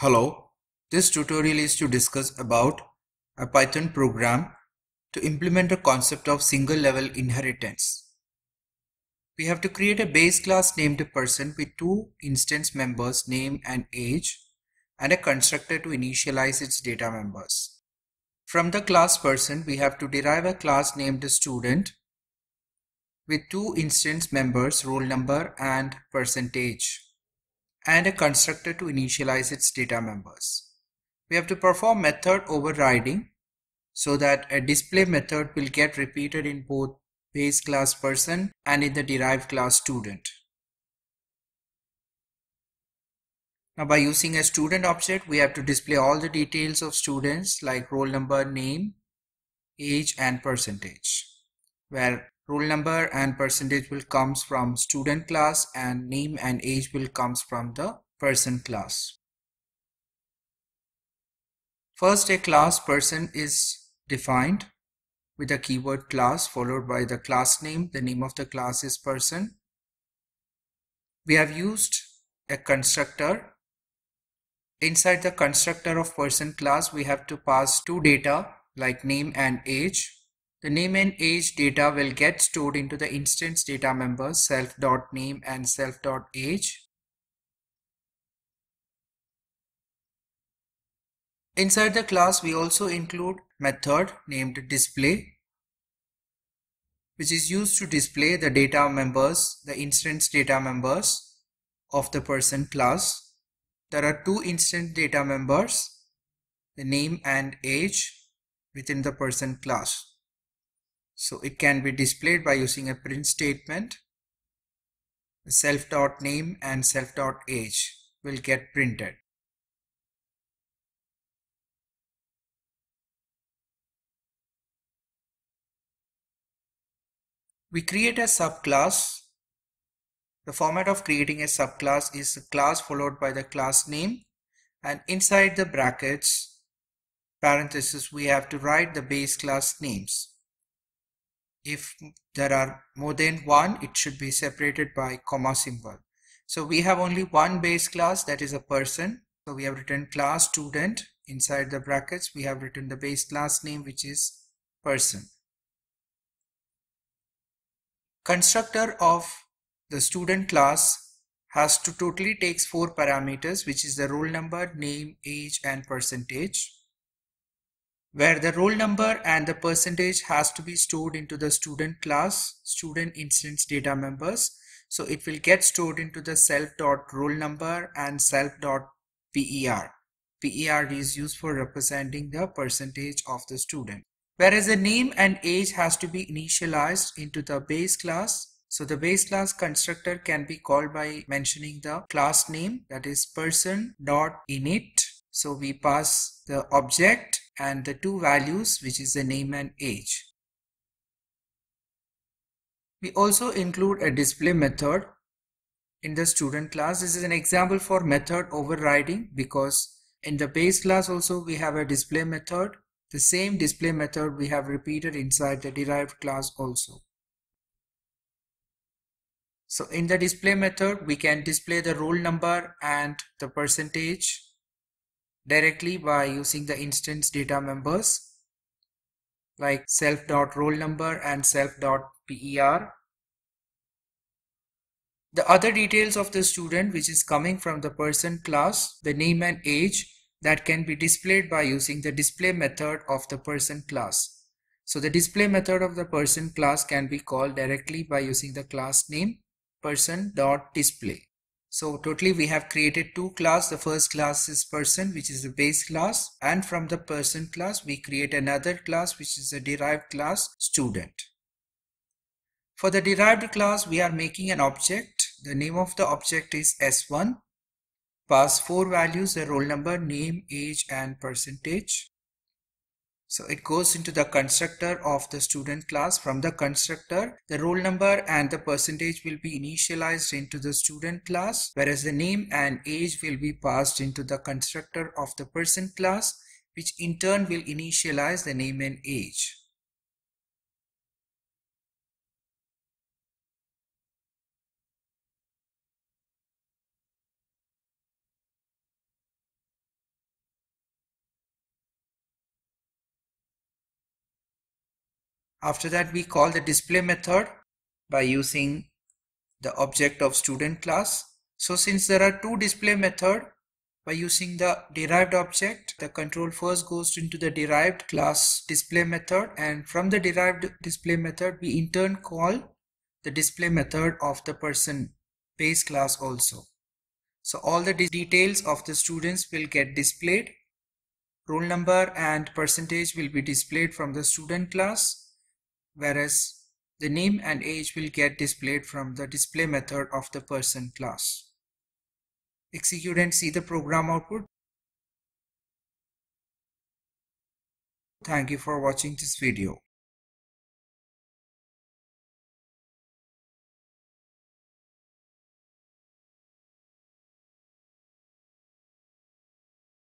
Hello, this tutorial is to discuss about a Python program to implement a concept of single level inheritance. We have to create a base class named Person with two instance members, name and age, and a constructor to initialize its data members. From the class Person, we have to derive a class named Student with two instance members, roll number and percentage, and a constructor to initialize its data members. We have to perform method overriding so that a display method will get repeated in both base class Person and in the derived class Student. Now, by using a student object, we have to display all the details of students like roll number, name, age and percentage, where roll number and percentage will comes from student class and name and age will comes from the person class. First, a class person is defined with a keyword class followed by the class name. The name of the class is person. We have used a constructor. Inside the constructor of person class, we have to pass two data like name and age. The name and age data will get stored into the instance data members self.name and self.age. Inside the class, we also include method named display, which is used to display the data members, the instance data members of the person class. There are two instance data members, the name and age, within the person class. So it can be displayed by using a print statement. Self.name and self.age will get printed. We create a subclass. The format of creating a subclass is a class followed by the class name, and inside the brackets, parentheses, we have to write the base class names. If there are more than one, it should be separated by comma symbol. So we have only one base class, that is a person. So we have written class student. Inside the brackets, we have written the base class name, which is person. Constructor of the student class has to totally takes four parameters, which is the roll number, name, age and percentage, where the roll number and the percentage has to be stored into the student class, student instance data members. So it will get stored into the self.roll number and self.per. Per is used for representing the percentage of the student. Whereas the name and age has to be initialized into the base class. So the base class constructor can be called by mentioning the class name, that is person.init. So we pass the object and the two values, which is the name and age. We also include a display method in the student class. This is an example for method overriding, because in the base class also we have a display method. The same display method we have repeated inside the derived class also. So in the display method, we can display the roll number and the percentage directly by using the instance data members like self.roll number and self.per. The other details of the student, which is coming from the person class, the name and age, that can be displayed by using the display method of the person class. So the display method of the person class can be called directly by using the class name person.display. So totally we have created two classes. The first class is person, which is the base class, and from the person class we create another class, which is the derived class student. For the derived class, we are making an object. The name of the object is S1. Pass four values, the roll number, name, age and percentage. So it goes into the constructor of the student class. From the constructor, the roll number and the percentage will be initialized into the student class, whereas the name and age will be passed into the constructor of the person class, which in turn will initialize the name and age. After that, we call the display method by using the object of student class. So since there are two display methods, by using the derived object, the control first goes into the derived class display method, and from the derived display method we in turn call the display method of the person base class also. So all the details of the students will get displayed. Roll number and percentage will be displayed from the student class, whereas the name and age will get displayed from the display method of the person class. Execute and see the program output. Thank you for watching this video.